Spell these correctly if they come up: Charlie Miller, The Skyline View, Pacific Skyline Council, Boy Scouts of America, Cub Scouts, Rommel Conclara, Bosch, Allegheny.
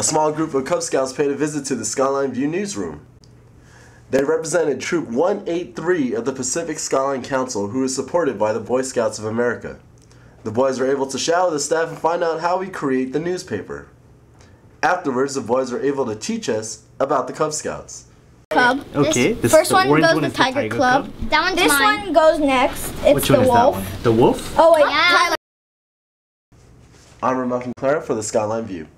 a small group of Cub Scouts paid a visit to the Skyline View newsroom. They represented Troop 183 of the Pacific Skyline Council, who is supported by the Boy Scouts of America. The boys were able to shadow the staff and find out how we create the newspaper. Afterwards, the boys were able to teach us about the Cub Scouts. Cub. Okay. This first one goes the Tiger Club. That one's this mine. One goes next. It's Which the one wolf. Is that one? The wolf? Oh wait, yeah. I'm Rommel Conclara for the Skyline View.